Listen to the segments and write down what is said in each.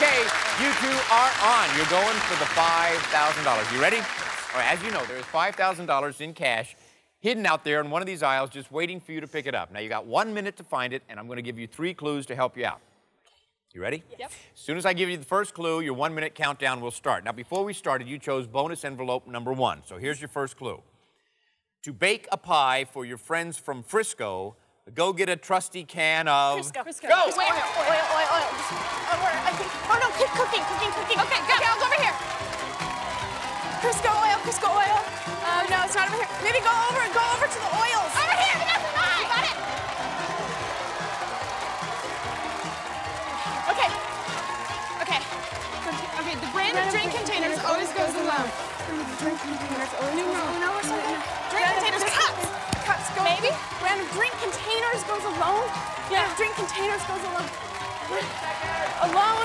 Okay, you two are on. You're going for the $5,000. You ready? All right, as you know, there is $5,000 in cash hidden out there in one of these aisles just waiting for you to pick it up. Now, you got 1 minute to find it, and I'm going to give you three clues to help you out. You ready? Yep. As soon as I give you the first clue, your 1 minute countdown will start. Now, before we started, you chose bonus envelope number one. So here's your first clue. To bake a pie for your friends from Frisco, go get a trusty can of... Crisco. Crisco. Go! Oil, oil. Oh, no, keep cooking. Okay, go. Okay, I'll go over here. Crisco oil. No, it's not over here. Maybe go over to the oils. Over here, that's mine. You got it. Okay, the brand of drink containers always goes alone. Drink containers always no or something? Drink containers, cups go. Maybe? Brand of drink containers goes alone? Yeah. Drink containers goes alone. Alone,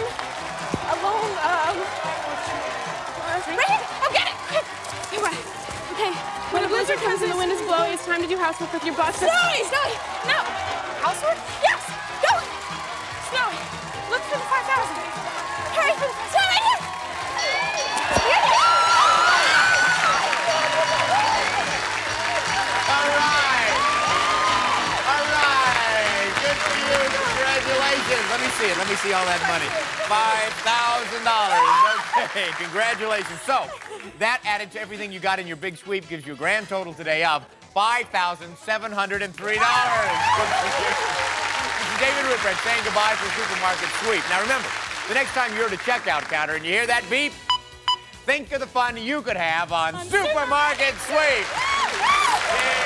okay, when a blizzard comes and the wind is blowing, it's time to do housework with your boss. Snowy! No! Housework? Yes! Go! Snowy, look for the 5,000. Hurry, Snowy! All right! Good for you, congratulations. Let me see all that money. $5,000. Hey, congratulations. So, that added to everything you got in your big sweep gives you a grand total today of $5,703. This is David Ruprecht saying goodbye for Supermarket Sweep. Now remember, the next time you're at a checkout counter and you hear that beep, think of the fun you could have on Supermarket Sweep.